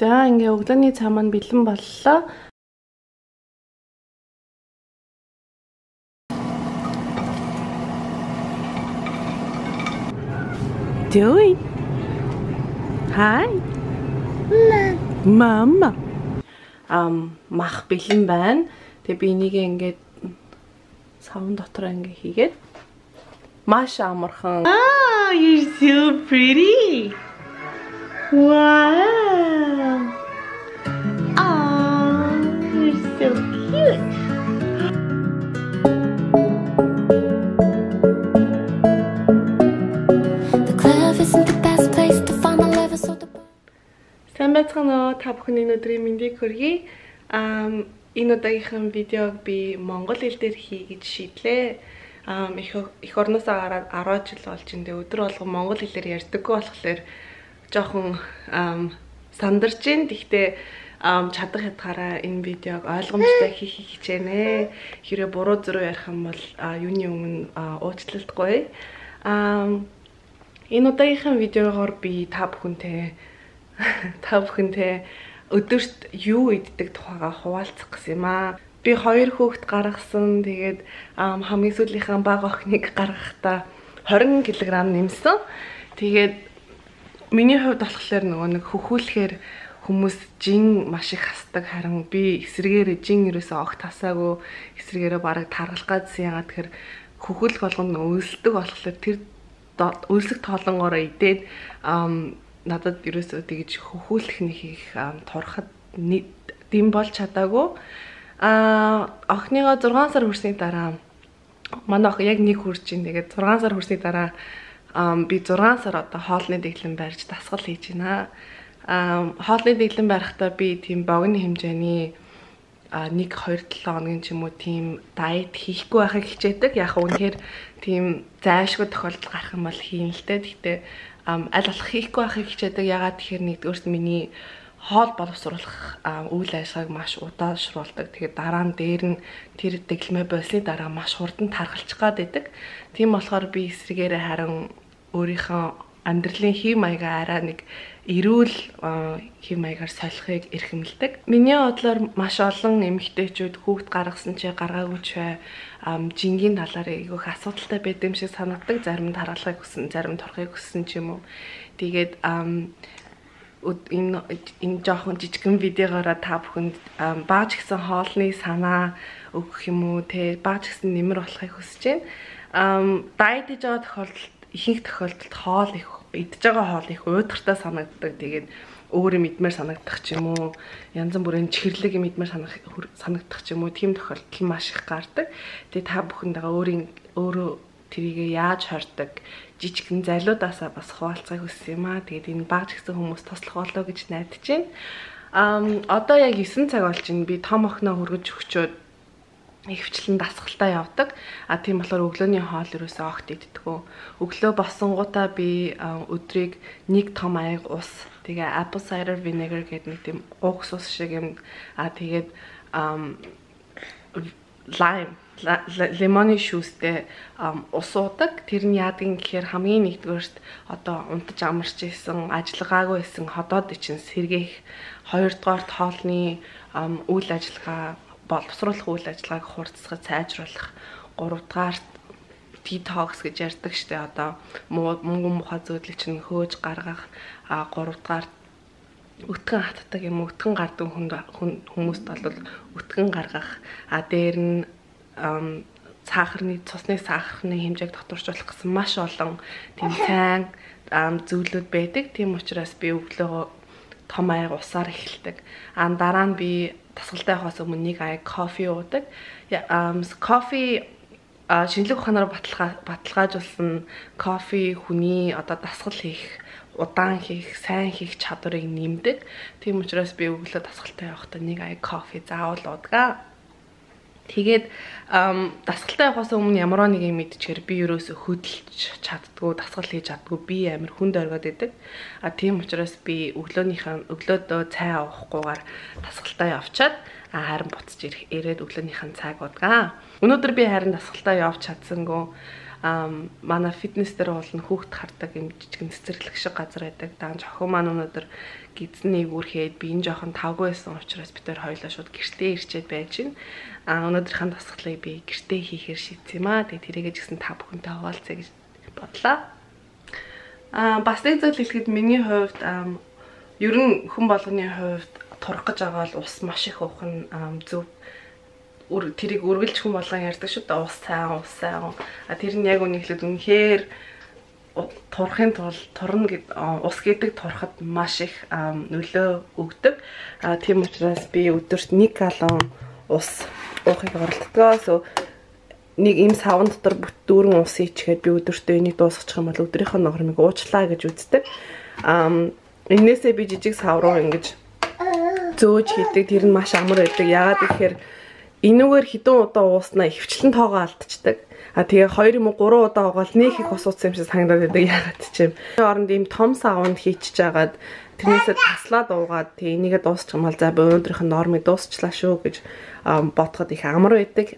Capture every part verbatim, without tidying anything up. За ингээ өглөөний цай маань бэлэн боллоо. Dewey. Hi. Mama. Ам мах бэлэн байна. Тэгээ би энийг ингээ савн дотор ингээ хийгээд маш амархан. Oh, you're so pretty. Wow. Oh, you're so cute. The club isn't the best place to find my lover, so the. Сэмэтхэнэ та бүхний өдрийн мэндийг хүргэе. Ам энэ удаагийнхын видеог би Монгол хэл дээр хий гэж шийдлээ. Ам их их орноосоо гараад арваад жил болж энэ өдөр болго монгол хэлээр ярьдаггүй болохоор жоохон ам сандарч байна. Гэхдээ ам чадах хятаараа энэ видеог ойлгомжтой хийх хичээнэ нэ. Хэрэв буруу зөрүү ярих юм бол юуны өмнө уучлалтгүй. Ам энэ удаагийнхын видеогоор би та бүхэнтэй та бүхэнтэй өдөрт юу иддэг тухайгаа хуваалцах гэсэн юм аа. Би хоёр хүүхэд гаргасан. Тэгээд хамгийн сүүлийнхээ бага охиныг гаргахдаа двадцать килограмм нэмсэн. Тэгээд миний хувьд болохоор нөгөө нэг хөхүүлэхээр хүмүүс жин маш их хасдаг. Харин би эсрэгээрээ жин ерөөсөө огт хасаагүй. Эсрэгээрээ бараг таргалах гэсэн. Яагаад тэгэхээр хөхүүлэх болгоно өсөлдөг болохоор тэр өсөлт толонгоор идээд надад ерөөсөө тэгж хөхүүлэх нэг их турхад дэм бол чадаагүй. А охиныгаа зургаан сар хүрсний дараа манай охин яг нэг хүрч ин. Тэгээд зургаан сар хүрсний дараа би зургаан сар одоо хоолны дэглэм барьж дасгал хийж байна. А хоолны дэглэм барихдаа би тийм богино хэмжээний нэг хоёр долоо хоногийн ч юм уу тийм дайет хийхгүй байхыг хичээдэг. Яг үнэхээр тийм зайлшгүй тохиолдол гарах юм бол хийн л дээ. Гэхдээ аль болох хийхгүй байхыг хичээдэг. Ягаад тэгэхээр нэгдүгээрт миний хоол боловсруулах үйл ажиллагааг маш удаашруулдаг. Тэгээд дараа нь дээр нь тэр дэглэмээ болсны дараа маш хурдан тархалчих гад байдаг. Тийм болохоор би эсрэгээрээ харин өөрийнхөө амьдралын хэм маягаа араа нэг эрүүл хэм маягаар солихыг эрхэмлдэг. Миний бодлоор маш олон эмэгтэйчүүд хүүхэд гаргасан ч гаргаагүй ч жингийн талаар айгүйх асуудалтай байд юм шиг санагддаг. Зарим нь тархалгыг хүсэн, зарим нь торхыг хүсэн ч юм уу. Тэгээд энэ энэ жоохон жижигэн видеогаараа та бүхэнд бааж гисэн хоолны санаа өгөх юм уу те бааж гисэн нэмэр болохыг хүсэж байна. Дайет хийж байгаа тохиолдолд ихэнх тохиолдолд хоол их идж байгаа хоол их уйдгартай санагддаг. Тэгээд өөр юм идмээр санагдах ч юм уу янз бүрийн чихэрлэг юм идмээр санагдах ч юм уу тийм тохиолдол маш их гардаг. Тэгээд та бүхэнд байгаа өөрийн өөрөө тэрийгээ яаж хордог жижигэн залуудаасаа бас хуваалцахыг хүссэн юм аа. Тэгээд энэ багж гэсэн хүмүүс туслах болоо гэж найдаж байна. Аа одоо яг нён цаг болж байна. Би том охиноо хөргөж өгчөөд ихвчлэн дасгалтаа явдаг. А тийм болохоор өглөөний хоол юусаа огт иддэггүй. Өглөө босонгуудаа би өдрийг нэг том аяг ус, тэгээ apple cider vinegar гэдэг нэг тийм укс ус шиг юм. А тэгээд lime лимоны шүүстэй усуудаг. Тэр нь яадаг юм гэхээр хамгийн нэгдүгээрт одоо унтаж амарч исэн, ажиллагаагүй исэн ходоод ичин сэргээх, хоёрдугаарт хоолны үйл ажиллагаа боловсруулах үйл ажиллагааг хурцсахад сайжруулах, гуравдугаарт detox гэж ярьдаг штэ одоо мөнгөн муха зөөдлийг чинь хөөж гаргах, гуравдугаарт өтгөн хатдаг юм өтгөн гардаг хүмүүст бол өтгөн гаргах, а дээр нь ам сахарны цусны сахарны хэмжээг доторчлуулах гэсэн маш олон тийм сайн зөвлөд байдаг. Тийм учраас би өглөө том аяг усаар эхэлдэг. А дараа нь би тасгалтай явахаас өмнө нэг аяг кофе уудаг. Кофе шинжлэх ухаанаар баталгаажуулсан кофе хүний одоо дасгал хийх, удаан хийх, сайн хийх чадварыг нэмдэг. Тийм учраас би өглөө тасгалтай явахдаа нэг аяг кофе заавал уудаг. Тэгээд дасгалтаа явахаас өмнө ямар нэгэн мэдчихэр би ерөөсө хөдөлж чаддгүй, дасгал хийж чаддгүй, би амар хүнд оргоод байдаг. А тийм учраас би өглөөнийхөө өглөөдөө цай авахгүйгээр дасгалтаа явчаад харин буцаж ирээд өглөөнийхөө цайг удаа. Өнөөдөр би харин дасгалтаа явж чадсангүй. Манай фитнесээр болон хүүхд хардаг юм жижигэн цэцэрлэг шиг газар байдаг. Даан жохоо маань өнөөдөр гидснийг үрхээд би энэ жоохон тавгүй байсан учраас бид төр хоёлаа шууд гэртээ ирчээд байж гин. Аа өнөөдрийнхэн тасгалыг би гэртээ хийхээр шийдсэн юм аа. Тэгээ тэрийгээ жигсэн та бүхэнтэй хуваалцъя гэж бодлоо. Аа бас нэг зүйл хэлэхэд миний хувьд ер нь хүн болгоны хувьд турах гэж байгаа л ус маш их уух нь зөв. Тэрийг үргэлж хүн болгон ярьдаг шүү дээ. Ус сайн, ус сайн. А тэр нь яг үнэхээр үнэхээр турахын тулд турна гэд ус гэдэг турахад маш их нөлөө өгдөг. А тийм учраас би өдөрт нэг галлон ус уухыг оролддог. So нэг ийм савн дотор бүх дүүрэн ус ичгээд би өдөртөө энийг дуусгачих юм бол өдрийнхөө ногоомыг уучлаа гэж үздэг. А энээсээ би жижиг савруу ингэж зөөж хийдэг. Тэр нь маш амар байдаг. Ягаад гэхээр энүүгээр хэдэн удаа ууснаа ихвчлэн тоогоо алдчихдаг. А тэгээ хоёр юм уу гурван удаа угаал нэг их ус уусан юм шиг санагдаад байдаг. Ягаад ч юм. Эний оронд ийм том савнд хийчихэж агаад тэрнээсээ таслаад уугаад тэгээ энийгээ дуусчих юм бол за өнөөдрийнх нь нормыг дуусчлаа шүү гэж бодоход их амар байдаг.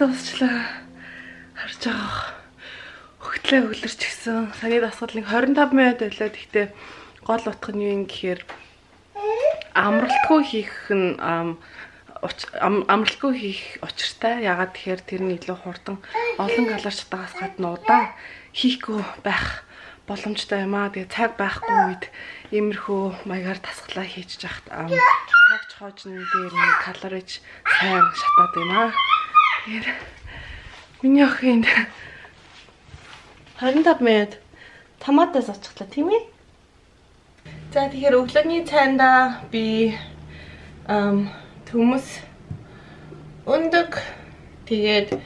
Дуусчлаа. Харж байгаа. Хөгтлөө хөлөрч гисэн. Саяны дасгалыг двадцать пять минут байлаа. Тэгтээ гол утга нь юу юм гэхээр амралтгүй хийх нь амралтгүй хийх учиртай. Ягаад тэгэхээр тэр нь илүү хурдан олон галарч тагаас гадна удаан хийхгүй байх боломжтой юм аа. Тэгээ цаг байхгүй үед иймэрхүү маягаар дасгалаа хийж яхад цаг жоожны дээр нь калорич сайн шатаад юм аа. Миний охинд двадцать пять минут Томатоос очихлаа тийм ээ. За тэгэхээр өглөөний цайнда би ам төмс өндөг тэгээд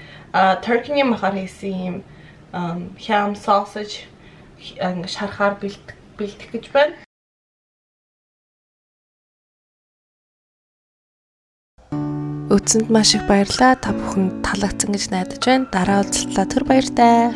туркиний махар хийсэн юм хям sausage шархаар бэлтгэх гэж байна. Үзсэнд маш их баярлалаа. Та бүхэн талагдсан гэж найдаж байна. Дараа уулзалтаа түр баяртай.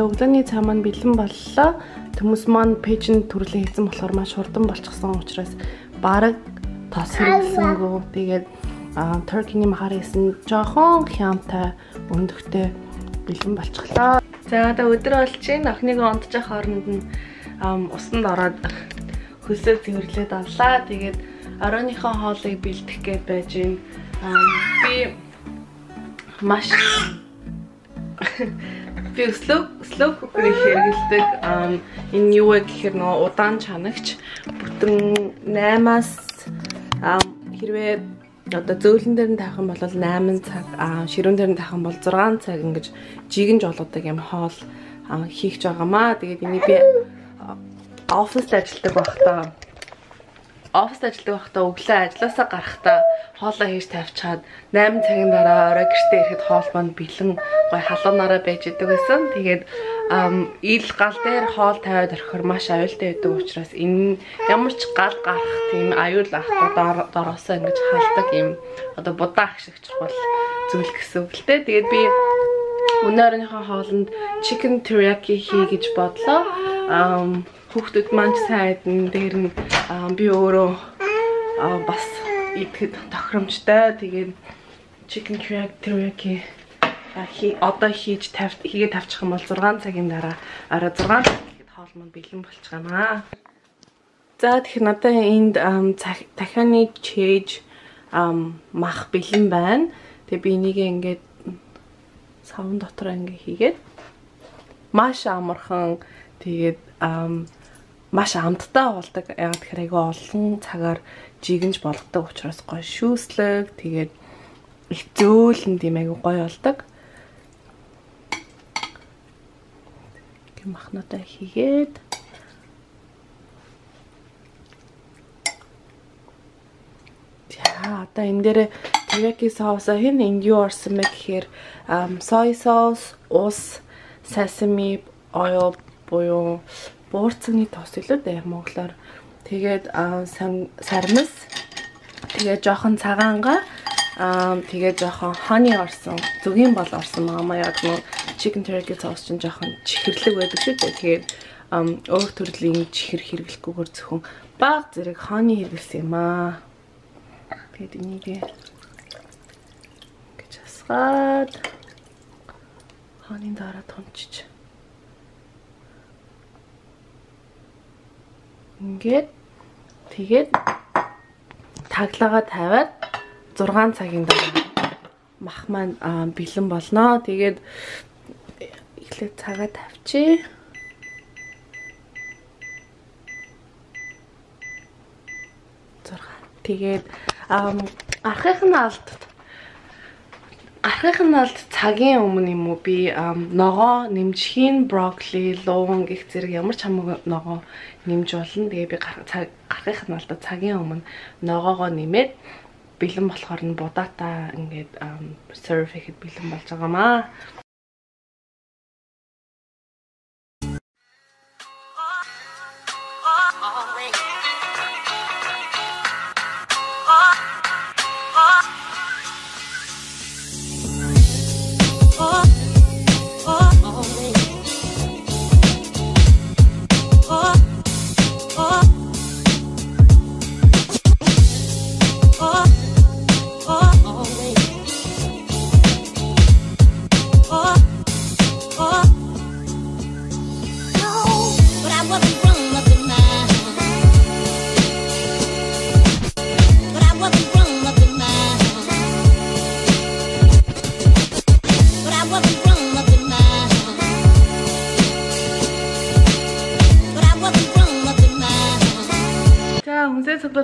Өглөөний цай маань бэлэн боллоо. Төмс маань пэйжэнд төрөлн хийсэн болохоор маш хурдан болчихсон учраас бараг тос хийсэнгүү. Тэгээд туркиний махар хийсэн жоохон хямтай өндөгтэй бэлэн болчихлоо. За одоо өдөр болж байна. Охиныг унтчих хооронд нь усанд ороод хөлсөө цэвэрлээд авлаа. Тэгээд оройныхон хоолыг бэлдэх гээд байж байна. Би маш Би slow cooker-ийг хэрэглэдэг. Энэ юу вэ гэхээр нөгөө удаан чанагч бүтэн наймаас хэрвээ одоо зөөлөн дээр нь тайхан бол найман цаг, ширүүн дээр нь тайхан бол зургаан цаг ингэж жигэнж болоодаг юм хоол хийх жагаамаа. Тэгээд энийг би оффист ажилладаг байхдаа оффист ажилладаг байхдаа өглөө ажилласаа гарахдаа хоолоо хийж тавьчихад найман цагийн дараа орой гэртээ ирэхэд хоол маань бэлэн гой халуунаараа байж идэг байсан. Тэгээд ил гал дээр хоол тавиад орхихоор маш аюултай байдаг учраас энэ ямар ч гал гарах тийм аюул авах дороосоо ингэж халдаг юм одоо будаа агшигч бол зүйл гэсэн үг л дээ. Тэгээд би өнөөрийнхөө хоолнд chicken teriyaki хий гэж бодлоо. Хүүхдүүд маань сайн айдна. Дээр нь би өөрөө бас идэхэд тохиромжтой. Тэгээд chicken teriyaki одоо хийж хийгээ тавьчих юм бол зургаан цагийн дараа араа зургаан цагт хоол маань бэлэн болчих юм аа. За тэгэхээр надад энд тахианы чиж мах бэлэн байна. Тэгээ би энийг ингээд савн дотор ингээ хийгээд маш амархан тэгээд маш амттай болдог. Яг тэгэхээр айгүй олон цагаар жигэнж болгодог учраас гоё шүүслэг тэгээд их зөөлн тийм айгүй гоё болдог. Гэм махнатаа хийгээд за одоо энэ дээр teriyaki соусаа хийн энд юу орсон мэ гэхээр soy sauce, ус, sesame oil буюу буурцны тос илүү дээ монголоор. Тэгээд сарнис, Тэгээ жоохон цагаанга аа тэгээ жоохон honey орсон. Зүгийн бол орсон маама яг нэг chicken teriyaki sauce чинь жоохон чихэрлэг байдаг шүү дээ. Тэгээд өөр төрлийн чихэр хэрэглэхгүйгээр зөвхөн баг зэрэг honey хэрэглэсэн юм аа. Тэгээд энийг гэж асгаад honey дараа томчиж. Ингээд тэгээд таглагаа тавиад six цагийн дараа мах маань бэлэн болно. Тэгээд эхлээд цагаа тавьчих. six. Тэгээд архих нь алд архих нь алд цагийн өмнө юм уу би ногоо нэмжхийн брокколи, луун гэх зэрэг ямар ч хамаагүй ногоо нэмж болно. Тэгээ би гарахын алдаа цагийн өмнө ногоогоо нэмээд бэлэн болохоор нь будаатаа ингээд серв хийхэд бэлэн болж байгаамаа.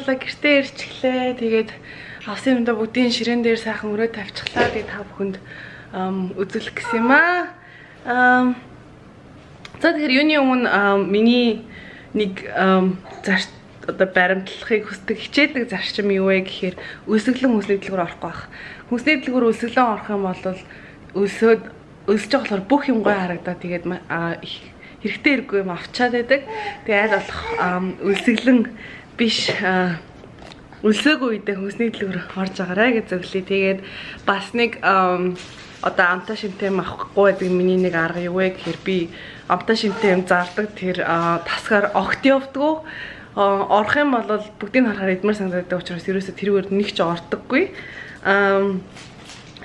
Гэртээ ирчихлээ. Тэгээд авсан юмдаа бүгдийн ширээн дээр сайхан өрөө тавьчихлаа. Тэгээд та бүхэнд үзүүлэх гэсэн юм аа. За тэгэхээр юуны өмнө миний нэг зарч одоо баримтлахыг хүсдэг хичээдэг зарчим юу вэ гэхээр өсөглөн хүснэгдлгээр орох байх. Хүснэгдлгээр өсөглөн орох юм бол өсөөд өсөж болохоор бүх юм гоё харагдаад тэгээд хэрэгтэй хэрэггүй юм авчаад байдаг. Тэгээд аль болох өсөглөн биш үлсээгүй үедээ хүснэгдлгээр орж агараа гэж зөвлөе. Тэгээд бас нэг одоо амтаа шимтэй авахгүй гэдэг миний нэг арга юу вэ гэхээр би амтаа шимтэй юм зардаг тэр тасгаар огт явдггүй. Орох юм бол бүгдийг харахаар эдмэр санагддаг учраас ерөөсөө тэрүүгээр нэг ч ордоггүй.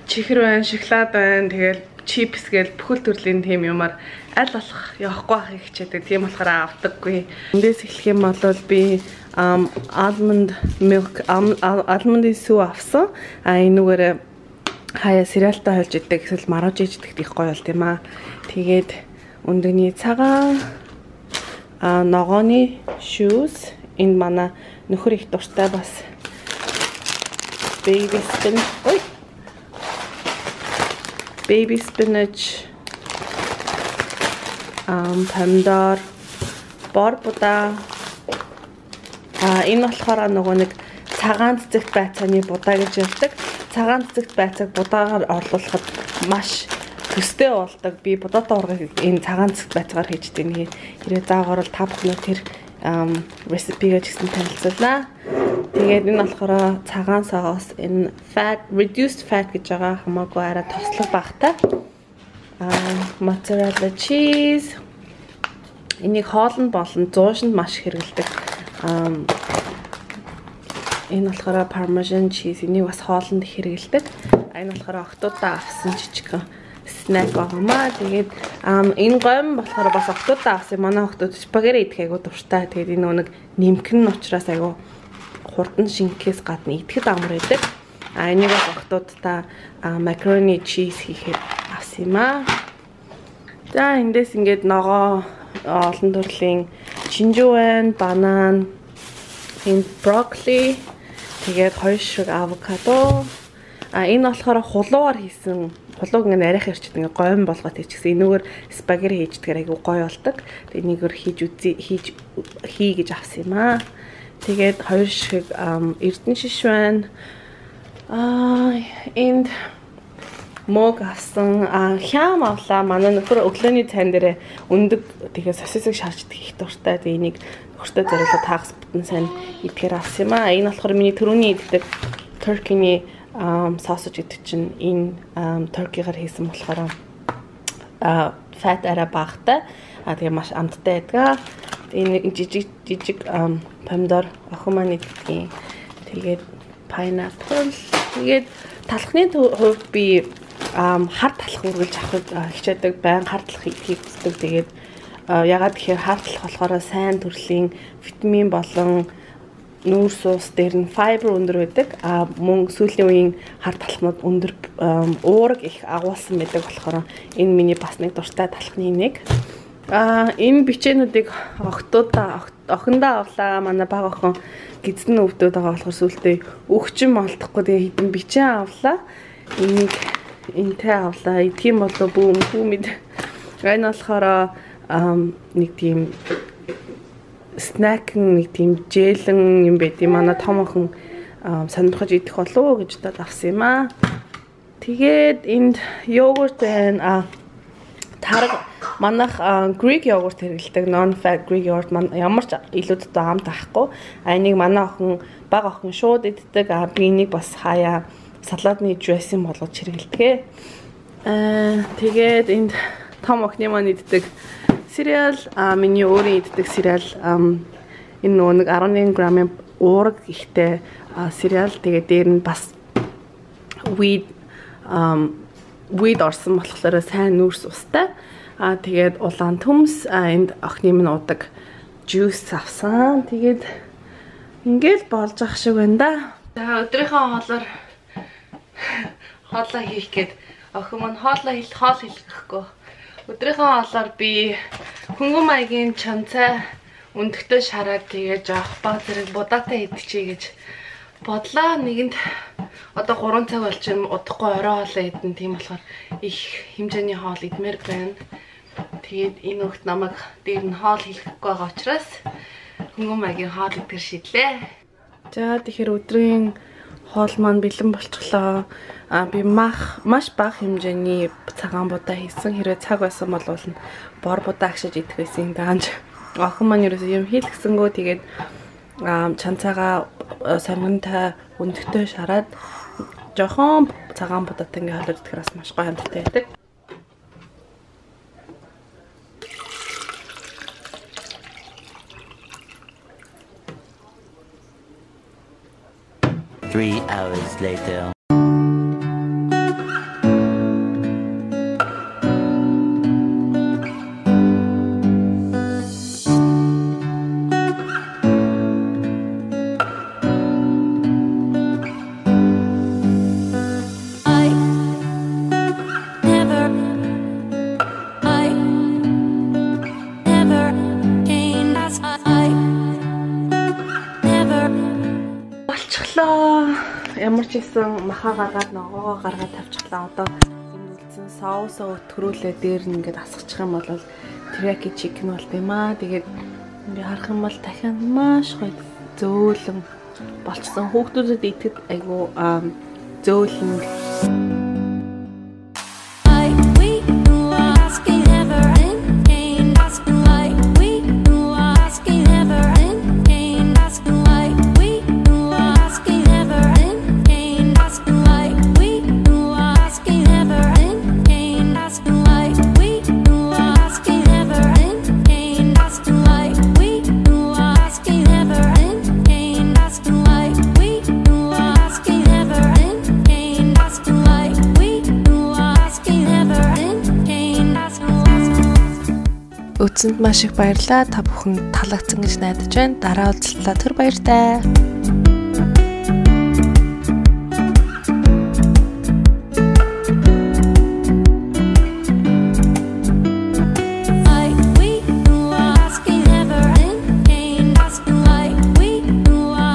Чихэр байна, шоколад байна, тэгэл чипс гээл бүхэл төрлийн тийм юмар аль болох явахгүй байхыг хичээдэг. Тийм болохоор авдаггүй. Эндээс эхлэх юм бол би almond milk almond сүү авсан. А энүүгээр хаяа сериалтай холж идэх эсвэл марууж иждэх их гоё бол тийм аа. Тэгээд өндөгний цагаан а ногооны shoes энэ манай нөхөр их дуртай бас baby spinach. Ой. Baby spinach ам помидор, бор будаа. А энэ болохоор нөгөө нэг цагаан цэцэгт байцааны будаа гэж ярьдаг. Цагаан цэцэгт байцааг будаагаар орлуулахад маш төстэй болдог. Би будаатай ургыг энэ цагаан цэцэгт байцаагаар хийж дээ. Хэрэг заагаар бол та бүхэн тэр рецепигээ гэсэн танилцуулнаа. Тэгээд энэ болохоор цагаан соос, энэ fat reduced fat гэж байгаа хамаагүй арай тослог багтай. А mozzarella cheese. Энийг хоолн болон зуушинд маш хэрэгэлдэг. Ам энэ болохоор parmesan cheese энийг бас хоолнд хэрэгэлдэг. Энэ болохоор октоудаа авсан жижигхэн snack байгаамаа. Тэгээд энэ гом болохоор бас октоудаа авсан. Манай октод спагетти идэх айгуу дуртай. Тэгээд энэ нэг нэмкэн учраас айгуу хурдан шингэхээс гадна идэхэд амар байдаг. А энийг бас октоудаа macaroni cheese хийхэд авсан юм аа. За эндээс ингээд ногоо олон төрлийн шинжүү байна, банан, энэ брокколи, тэгээд хоёр шиг авокадо. А энэ болохоор хулуугаар хийсэн. Хулууг ингээд арайх ирчихэд ингээд гоён болгоод хийчихсэн. Энэгээр спагетти хийждгээр айгүй гоё болдог. Тэгээд нэгээр хийж үзье, хийж хий гэж авсан юм аа. Тэгээд хоёр шиг эрдэнэ шиш байна. А энд мог авсан хям авлаа. Манай нөхөр өглөөний цан дээр өндөг тэгээ сосисыг шарж идэх их дуртай. Тэгээ энийг нөхөртөө зориулаад таагс бүтэн сайн идэхээр авсан юм аа. Энэ болохоор миний төрөний иддэг туркиний сосож идэх чинь энэ туркигаар хийсэн болохоор а фат ара багтай. А тэгээ маш амттай байдаг. Энэ жижиг жижиг помидор охин маань иддэг. Тэгээд pineapple. Тэгээд талхны хувьд би хар талх үргэлж авах хичээдэг, байн хар талх хийх үздэг. Тэгээд ягаад гэхээр хар талх болохоор сайн төрлийн витамин болон нүүр суус дээр нь fiber өндөр байдаг. А мөн сүүлийн үеийн хар талхнууд өндөр уурга их агуулсан байдаг болохоор энэ миний бас нэг дуртай талхны нэг. А энэ бичээнүүдийг огтудаа охиндоо авлаа. Манай бага охин гизэн өвдөд байгаа болохоор сүултээ өгчм олдохгүй тэгээ хитэн бичээн авлаа. Энийг энтэй авлаа. Тийм болоо бүү бүүмэд. Энэ болохоор нэг тийм снэк нэг тийм жэлэн юм байт. Манай том охин сонирхож идэх болов гэж дад авсан юм аа. Тэгээд энд йогурт байна. А тарга манайх Greek yogurt хэрэглэдэг, non-fat Greek yogurt ямар ч илүүдтэй хамт байхгүй. А энийг манай охин баг охин шууд иддэг. А би энийг бас хаяа салаадны dressing болгож хэрэглэдэг. Аа тэгээд энд том охины маань иддэг cereal, а миний өөрийн иддэг cereal энэ нэг eleven грамм-ийн уурга ихтэй cereal. Тэгээд дээр нь бас wheat wheat орсон болохоор сайн нүүрс устай. А тэгээд улаан төмс энд охины минь удаг juice авсан. Тэгээд ингээл болж ах шиг байна да. За өдрийнхөө хоолоор хоолоо хийх гээд охин минь хоолоо хэл хоол хэлэхгүй. Өдрийнхөө хоолоор би хөнгөн маягийн чанцай өндөгтөө шараад тэгээд жоох баг зэрэг будаатай идчихье гэж бодлоо. Нэгэнд одоо three цаг болж байна. Удахгүй орой хоолоо идэн. Тийм болохоор их хэмжээний хоол идмээр байна. Тэгээд энэ өгт намайг дээр нь хоол хийхгүй байгаа учраас хөнгөн маягийн хоол идэхэр шийдлээ. За тэгэхээр өдрийн хоол маань бэлэн болчихлоо. А би мах маш бага хэмжээний цагаан будаа хийсэн. Хэрвээ цаг байсан бол бор будаа агшиж идэх байсан. Даанч охин маань ерөөсөө юм хийлгсэнгөө. Тэгээд чанцаага сонгонтой өндөгтөө шараад жохон цагаан будаатай ингээ хоол идэхэр бас маш гоё хамттай байдаг. Three hours later. Чисэн махаа гаргаад ногоогоо гаргаад тавьчихлаа. Одоо зэмлэлсэн соусоо төрүүлээ. Дээр нь ингээд асгах юм бол терияки чикен бол юм аа. Тэгээд ингээд харах юм бол дахин маш гоё зөөлөн болчихсон. Хүүхдүүдэд итгэд айгу зөөлөн. Үзсэнд маш их баярлалаа. Та бүхэн таалагдсан гэж найдаж байна. Дараа уулзлаа. Түр баяртай.